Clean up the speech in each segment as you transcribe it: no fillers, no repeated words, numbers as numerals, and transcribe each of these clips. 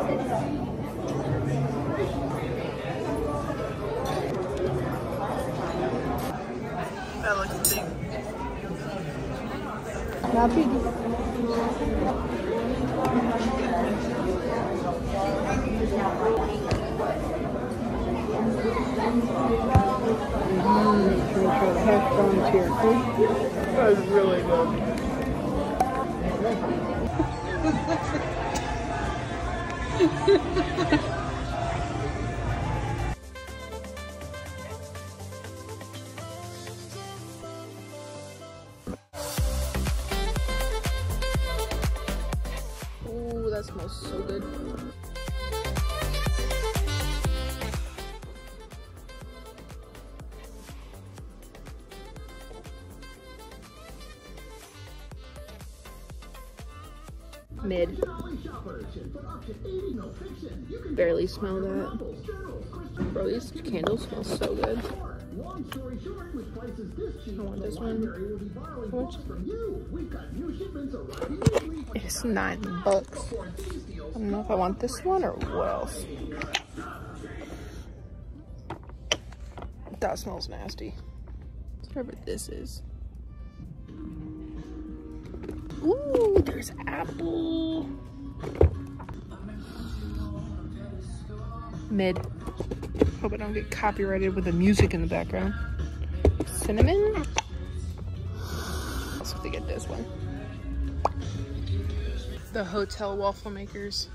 That looks big. Not big. Headphones here. That is really good. That smells so good. Mid. Barely smell that. Bro, these candles smell so good. I want this one. How much? It's $9. I don't know if I want this one or what else. That smells nasty. Whatever this is. Ooh, there's apple. Mid. Hope I don't get copyrighted with the music in the background. Cinnamon? Let's have to get this one. The hotel waffle makers.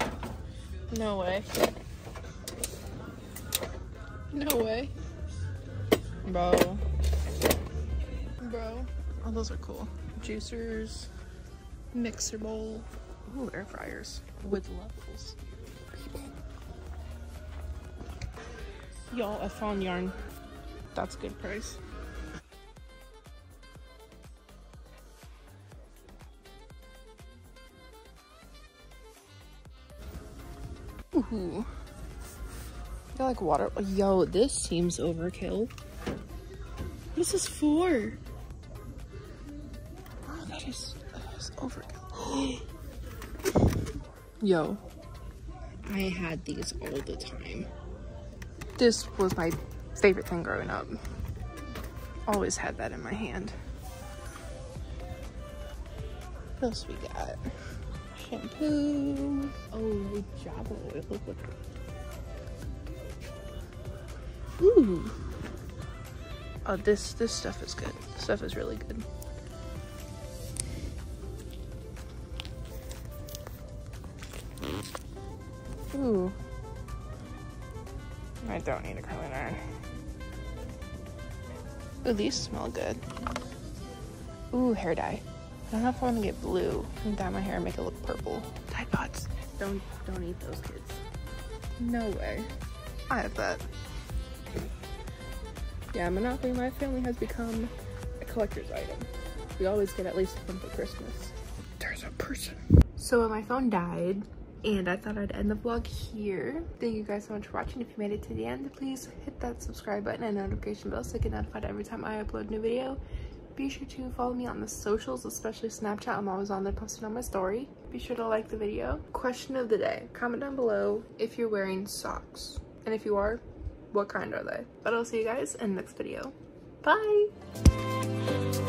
No way. No way. Bro. Bro. Oh, those are cool. Juicers. Mixer bowl. Ooh, air fryers. With levels. Y'all, I found yarn. That's a good price. Ooh. I like water. Yo, this seems overkill. This is $4. Oh, that is overkill. Yo, I had these all the time. This was my favorite thing growing up. Always had that in my hand. What else we got? Shampoo. Oh, Java oil. Ooh. Oh, this stuff is good. This stuff is really good. Ooh. I don't need a curling iron. Ooh, these smell good. Ooh, hair dye. I don't know if I want to get blue and dye my hair and make it look purple. Tide pods. Don't eat those, kids. No way. I have that. Yeah, Monopoly, my family has become a collector's item. We always get at least one for Christmas. There's a person. So my phone died. And I thought I'd end the vlog here. Thank you guys so much for watching. If you made it to the end, please hit that subscribe button and notification bell so you get notified every time I upload a new video. Be sure to follow me on the socials, especially Snapchat. I'm always on there posting on my story. Be sure to like the video. Question of the day. Comment down below if you're wearing socks. And if you are, what kind are they? But I'll see you guys in the next video. Bye!